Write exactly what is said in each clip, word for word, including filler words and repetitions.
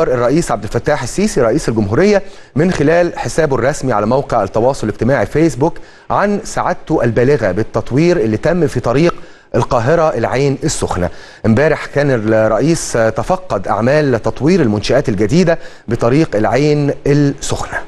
الرئيس عبد الفتاح السيسي رئيس الجمهورية من خلال حسابه الرسمي على موقع التواصل الاجتماعي فيسبوك عن سعادته البالغة بالتطوير اللي تم في طريق القاهرة العين السخنة. امبارح كان الرئيس تفقد أعمال تطوير المنشآت الجديدة بطريق العين السخنة.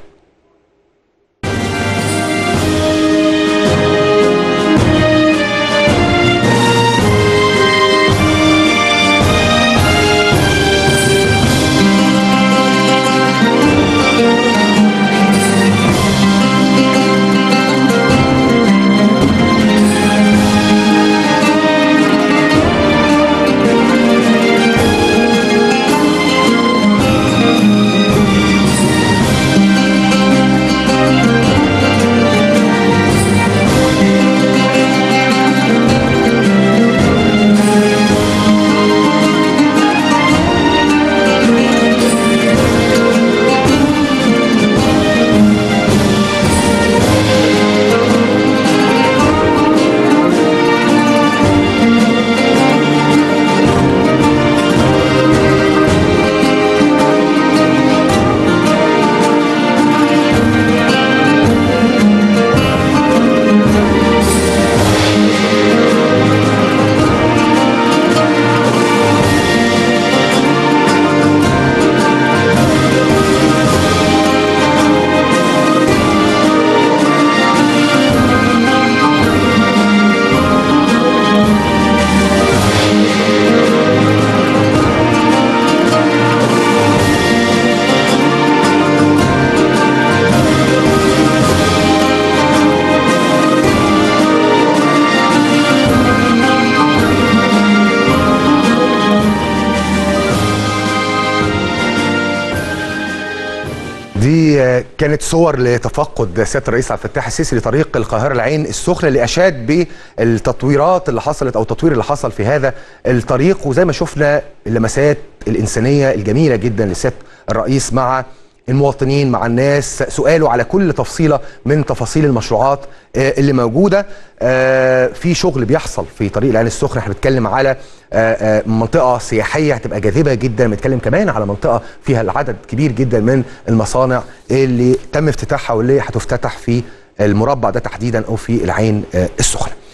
دي كانت صور لتفقد سيادة الرئيس عبد الفتاح السيسي لطريق القاهرة العين السخنة اللي أشاد بالتطويرات اللي حصلت أو التطوير اللي حصل في هذا الطريق، وزي ما شفنا اللمسات الإنسانية الجميلة جدا لسيادة الرئيس مع المواطنين مع الناس، سؤاله على كل تفصيلة من تفاصيل المشروعات اللي موجودة. في شغل بيحصل في طريق العين السخنة، احنا بنتكلم على منطقة سياحية هتبقى جاذبة جدا، بنتكلم كمان على منطقة فيها العدد كبير جدا من المصانع اللي تم افتتاحها واللي هتفتتح في المربع ده تحديدا أو في العين السخنة.